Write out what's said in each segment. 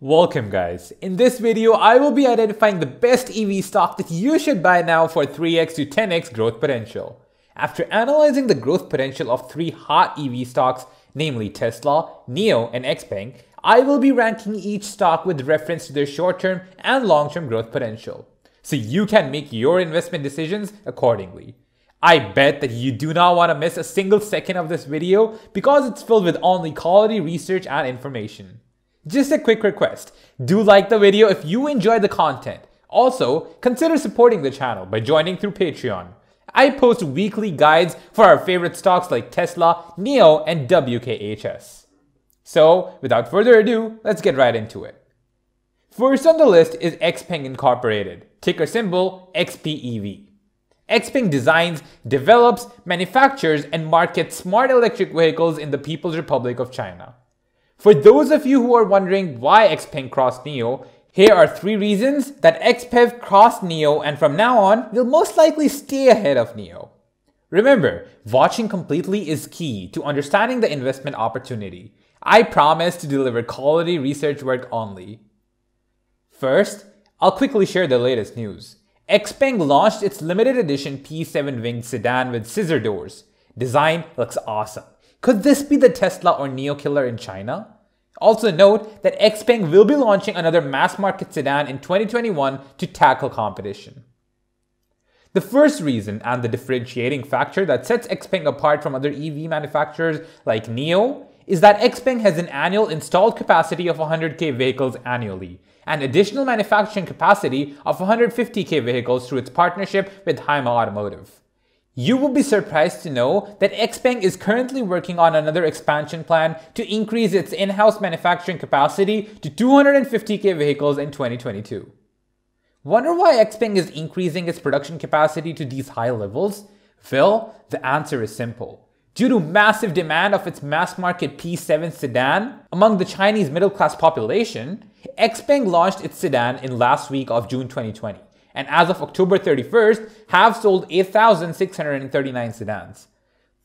Welcome guys, in this video I will be identifying the best EV stock that you should buy now for 3x to 10x growth potential. After analyzing the growth potential of three hot EV stocks, namely Tesla, NIO and XPeng, I will be ranking each stock with reference to their short-term and long-term growth potential, so you can make your investment decisions accordingly. I bet that you do not want to miss a single second of this video because it's filled with only quality research and information. Just a quick request, do like the video if you enjoyed the content. Also, consider supporting the channel by joining through Patreon. I post weekly guides for our favorite stocks like Tesla, NIO, and WKHS. So, without further ado, let's get right into it. First on the list is XPeng Incorporated, ticker symbol XPEV. XPeng designs, develops, manufactures, and markets smart electric vehicles in the People's Republic of China. For those of you who are wondering why XPeng crossed NIO, here are three reasons that XPEV crossed NIO and from now on will most likely stay ahead of NIO. Remember, watching completely is key to understanding the investment opportunity. I promise to deliver quality research work only. First, I'll quickly share the latest news. XPeng launched its limited edition P7 winged sedan with scissor doors. Design looks awesome. Could this be the Tesla or NIO killer in China? Also note that XPeng will be launching another mass market sedan in 2021 to tackle competition. The first reason and the differentiating factor that sets XPeng apart from other EV manufacturers like NIO is that XPeng has an annual installed capacity of 100,000 vehicles annually and additional manufacturing capacity of 150,000 vehicles through its partnership with Haima Automotive. You will be surprised to know that XPeng is currently working on another expansion plan to increase its in-house manufacturing capacity to 250,000 vehicles in 2022. Wonder why XPeng is increasing its production capacity to these high levels? Well, the answer is simple. Due to massive demand of its mass-market P7 sedan among the Chinese middle-class population, XPeng launched its sedan in last week of June 2020. And as of October 31st, have sold 8,639 sedans.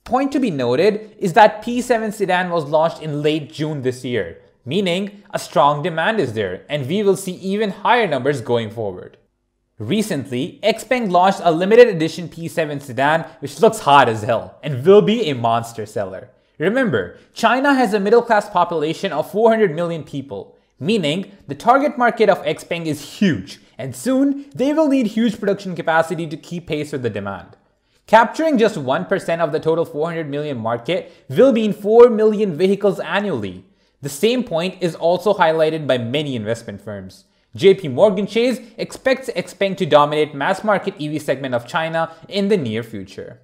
Point to be noted is that P7 sedan was launched in late June this year, meaning a strong demand is there and we will see even higher numbers going forward. Recently, XPeng launched a limited edition P7 sedan which looks hot as hell and will be a monster seller. Remember, China has a middle class population of 400 million people, meaning the target market of XPeng is huge. And soon, they will need huge production capacity to keep pace with the demand. Capturing just 1% of the total 400 million market will mean 4 million vehicles annually. The same point is also highlighted by many investment firms. JPMorgan Chase expects XPeng to dominate mass market EV segment of China in the near future.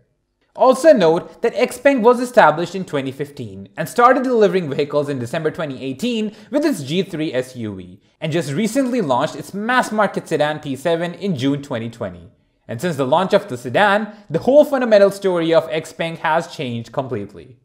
Also note that XPeng was established in 2015 and started delivering vehicles in December 2018 with its G3 SUV and just recently launched its mass market sedan P7 in June 2020. And since the launch of the sedan, the whole fundamental story of XPeng has changed completely.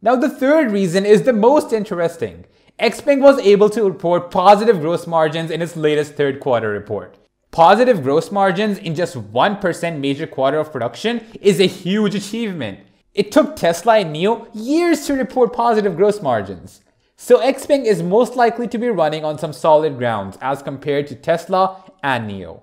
Now the third reason is the most interesting. XPeng was able to report positive gross margins in its latest third quarter report. Positive gross margins in just 1% major quarter of production is a huge achievement. It took Tesla and NIO years to report positive gross margins. So XPeng is most likely to be running on some solid grounds as compared to Tesla and NIO.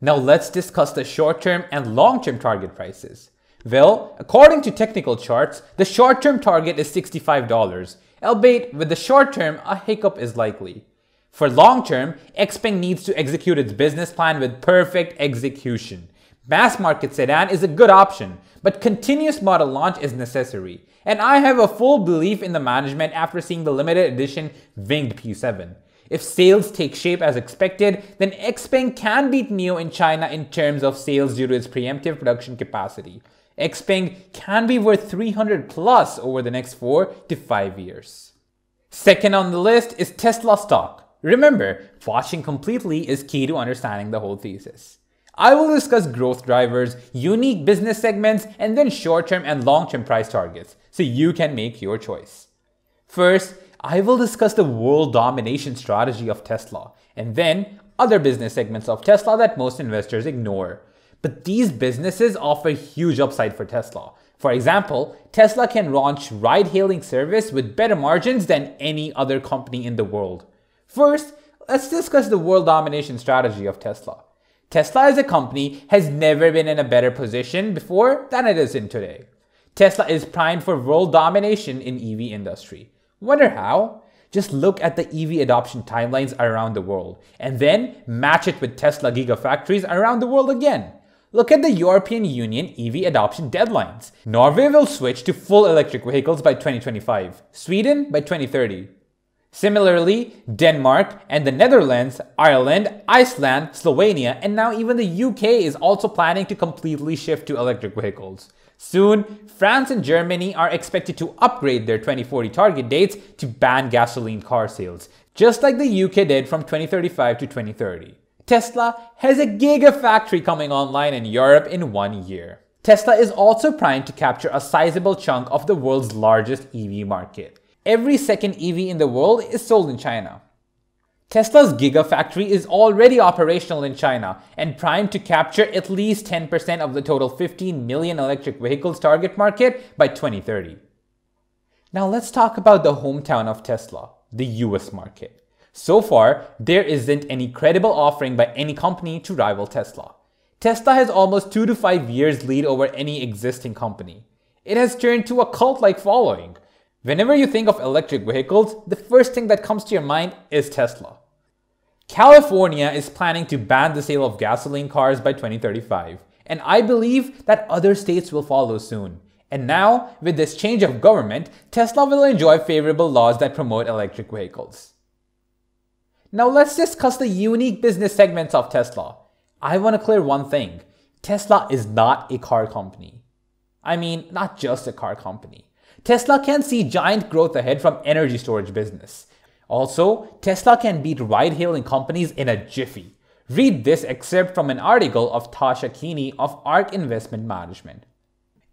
Now let's discuss the short-term and long-term target prices. Well, according to technical charts, the short-term target is $65, albeit with the short-term a hiccup is likely. For long-term, XPeng needs to execute its business plan with perfect execution. Mass market sedan is a good option, but continuous model launch is necessary. And I have a full belief in the management after seeing the limited edition winged P7. If sales take shape as expected, then XPeng can beat NIO in China in terms of sales due to its preemptive production capacity. XPeng can be worth 300 plus over the next 4 to 5 years. Second on the list is Tesla stock. Remember, watching completely is key to understanding the whole thesis. I will discuss growth drivers, unique business segments, and then short-term and long-term price targets, so you can make your choice. First, I will discuss the world domination strategy of Tesla, and then other business segments of Tesla that most investors ignore. But these businesses offer huge upside for Tesla, For example, Tesla can launch ride-hailing service with better margins than any other company in the world. First, let's discuss the world domination strategy of Tesla. Tesla as a company has never been in a better position before than it is in today. Tesla is primed for world domination in EV industry. Wonder how? Just look at the EV adoption timelines around the world, and then match it with Tesla gigafactories around the world again. Look at the European Union EV adoption deadlines. Norway will switch to full electric vehicles by 2025, Sweden by 2030. Similarly, Denmark and the Netherlands, Ireland, Iceland, Slovenia, and now even the UK is also planning to completely shift to electric vehicles. Soon, France and Germany are expected to upgrade their 2040 target dates to ban gasoline car sales, just like the UK did from 2035 to 2030. Tesla has a gigafactory coming online in Europe in 1 year. Tesla is also primed to capture a sizable chunk of the world's largest EV market. Every second EV in the world is sold in China. Tesla's gigafactory is already operational in China and primed to capture at least 10% of the total 15 million electric vehicles target market by 2030. Now let's talk about the hometown of Tesla, the US market. So far, there isn't any credible offering by any company to rival Tesla. Tesla has almost 2 to 5 years lead over any existing company. It has turned to a cult-like following. Whenever you think of electric vehicles, the first thing that comes to your mind is Tesla. California is planning to ban the sale of gasoline cars by 2035, and I believe that other states will follow soon. And now, with this change of government, Tesla will enjoy favorable laws that promote electric vehicles. Now let's discuss the unique business segments of Tesla. I want to clear one thing. Tesla is not a car company. I mean, not just a car company. Tesla can see giant growth ahead from energy storage business. Also, Tesla can beat ride-hailing companies in a jiffy. Read this excerpt from an article of Tasha Keeney of ARK Investment Management.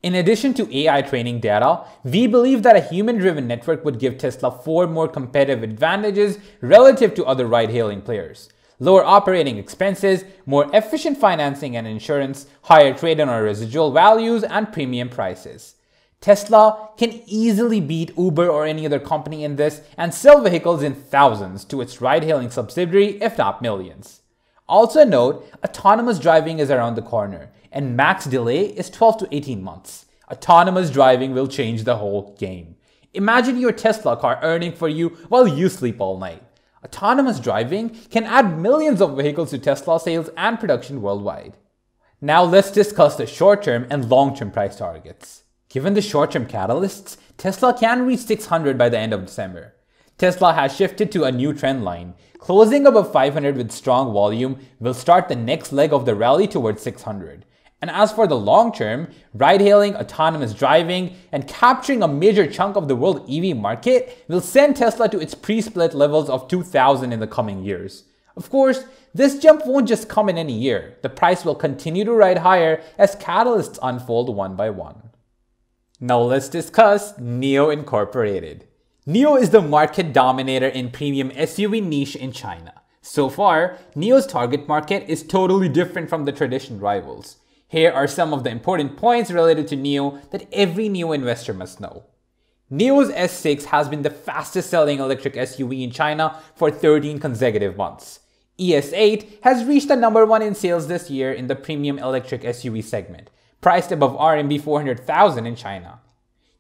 In addition to AI training data, we believe that a human-driven network would give Tesla 4 more competitive advantages relative to other ride-hailing players. Lower operating expenses, more efficient financing and insurance, higher trade-in or residual values, and premium prices. Tesla can easily beat Uber or any other company in this and sell vehicles in thousands to its ride-hailing subsidiary, if not millions. Also note, autonomous driving is around the corner and max delay is 12 to 18 months. Autonomous driving will change the whole game. Imagine your Tesla car earning for you while you sleep all night. Autonomous driving can add millions of vehicles to Tesla sales and production worldwide. Now let's discuss the short-term and long-term price targets. Given the short-term catalysts, Tesla can reach 600 by the end of December. Tesla has shifted to a new trend line. Closing above 500 with strong volume will start the next leg of the rally towards 600. And as for the long term, ride-hailing, autonomous driving, and capturing a major chunk of the world EV market will send Tesla to its pre-split levels of 2000 in the coming years. Of course, this jump won't just come in any year. The price will continue to ride higher as catalysts unfold one by one. Now let's discuss NIO Incorporated. NIO is the market dominator in premium SUV niche in China. So far, NIO's target market is totally different from the traditional rivals. Here are some of the important points related to NIO that every NIO investor must know. NIO's S6 has been the fastest selling electric SUV in China for 13 consecutive months. ES8 has reached the #1 in sales this year in the premium electric SUV segment, priced above RMB 400,000 in China.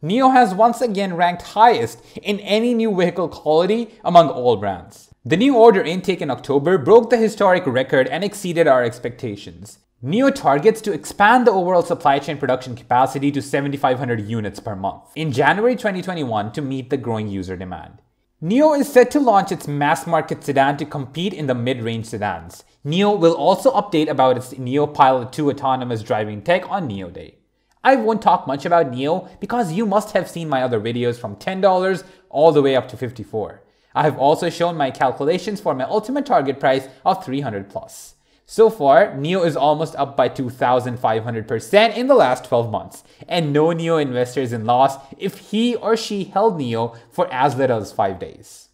NIO has once again ranked highest in any new vehicle quality among all brands. The new order intake in October broke the historic record and exceeded our expectations. NIO targets to expand the overall supply chain production capacity to 7,500 units per month in January 2021 to meet the growing user demand. NIO is set to launch its mass-market sedan to compete in the mid-range sedans. NIO will also update about its NIO Pilot 2 autonomous driving tech on NIO Day. I won't talk much about NIO because you must have seen my other videos from $10 all the way up to $54. I have also shown my calculations for my ultimate target price of $300+. So far, NIO is almost up by 2,500% in the last 12 months, and no NIO investor is in loss if he or she held NIO for as little as 5 days.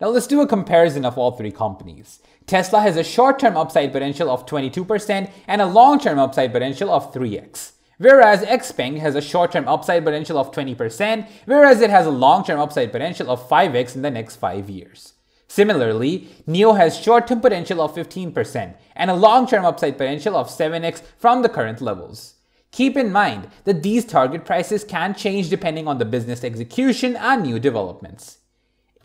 Now let's do a comparison of all three companies. Tesla has a short-term upside potential of 22% and a long-term upside potential of 3x. Whereas XPeng has a short-term upside potential of 20%, whereas it has a long-term upside potential of 5x in the next 5 years. Similarly, NIO has short-term potential of 15% and a long-term upside potential of 7x from the current levels. Keep in mind that these target prices can change depending on the business execution and new developments.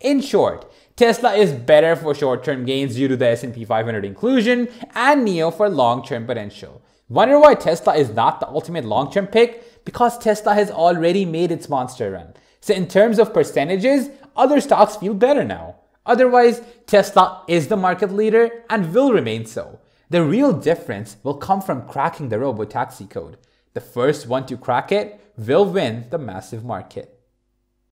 In short, Tesla is better for short-term gains due to the S&P 500 inclusion and NIO for long-term potential. Wonder why Tesla is not the ultimate long-term pick? Because Tesla has already made its monster run. So in terms of percentages, other stocks feel better now. Otherwise, Tesla is the market leader and will remain so. The real difference will come from cracking the robotaxi code. The first one to crack it will win the massive market.